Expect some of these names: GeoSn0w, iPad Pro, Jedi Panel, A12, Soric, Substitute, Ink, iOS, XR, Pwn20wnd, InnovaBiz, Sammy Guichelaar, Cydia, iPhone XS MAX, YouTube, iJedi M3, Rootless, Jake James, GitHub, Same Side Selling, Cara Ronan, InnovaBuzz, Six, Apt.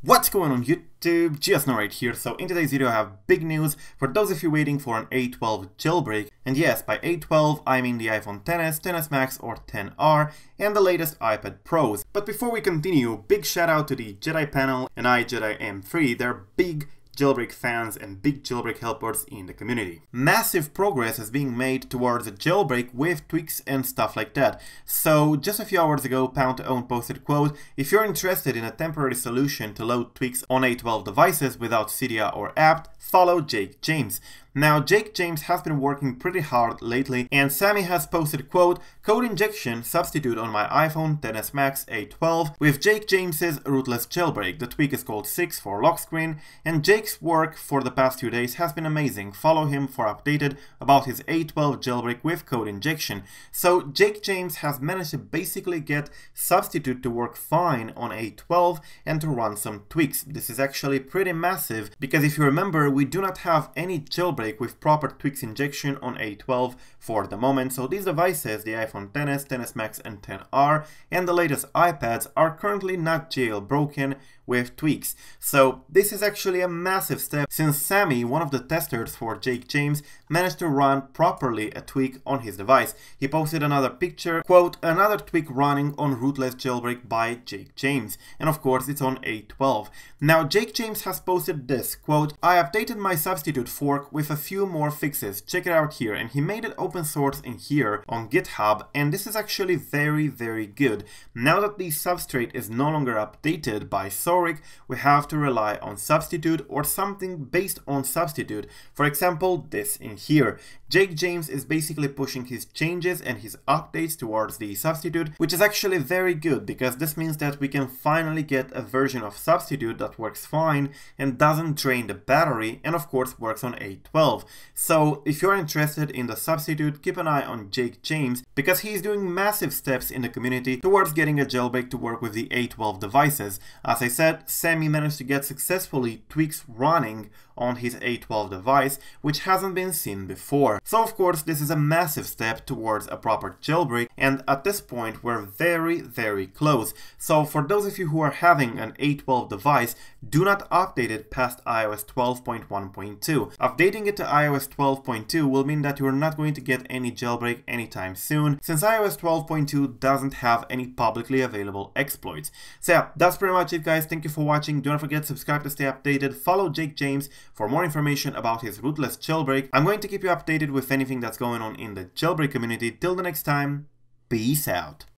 What's going on YouTube, GeoSn0w right here. So in today's video I have big news for those of you waiting for an A12 jailbreak. And yes, by A12 I mean the iPhone XS, XS MAX or XR and the latest iPad Pros. But before we continue, big shout out to the Jedi Panel and iJedi M3. They're big jailbreak fans and big jailbreak helpers in the community. Massive progress is being made towards a jailbreak with tweaks and stuff like that. So just a few hours ago, Pwn20wnd posted, quote, "If you're interested in a temporary solution to load tweaks on A12 devices without Cydia or Apt, follow Jake James." Now, Jake James has been working pretty hard lately, and Sammy has posted, quote, "Code injection substitute on my iPhone XS MAX A12 with Jake James's rootless jailbreak. The tweak is called Six for lock screen, and Jake's work for the past few days has been amazing. Follow him for updated about his A12 jailbreak with code injection." So Jake James has managed to basically get Substitute to work fine on A12 and to run some tweaks. This is actually pretty massive because if you remember, we do not have any jailbreak with proper tweaks injection on A12 for the moment, so these devices, the iPhone XS, XS MAX and XR and the latest iPads are currently not jailbroken with tweaks. So this is actually a massive step since Sammy, one of the testers for Jake James, managed to run properly a tweak on his device. He posted another picture, quote, "Another tweak running on rootless jailbreak by Jake James." And of course it's on A12. Now Jake James has posted this, quote, "I updated my substitute fork with a few more fixes, check it out here," and he made it open source in here on GitHub, and this is actually very, very good. Now that the substrate is no longer updated by Soric, we have to rely on Substitute or something based on Substitute, for example this in here. Jake James is basically pushing his changes and his updates towards the Substitute, which is actually very good because this means that we can finally get a version of Substitute that works fine and doesn't drain the battery and of course works on A12. So if you're interested in the substitute, keep an eye on Jake James because he's doing massive steps in the community towards getting a jailbreak to work with the A12 devices. As I said, Sammy managed to get successfully tweaks running on his A12 device, which hasn't been seen before. So of course this is a massive step towards a proper jailbreak, and at this point we're very, very close. So for those of you who are having an A12 device, do not update it past iOS 12.1.2. Updating it to iOS 12.2 will mean that you're not going to get any jailbreak anytime soon, since iOS 12.2 doesn't have any publicly available exploits. So yeah, that's pretty much it guys, thank you for watching, do not forget to subscribe to stay updated, follow Jake James for more information about his rootless jailbreak. I'm going to keep you updated with anything that's going on in the jailbreak community. Till the next time, peace out.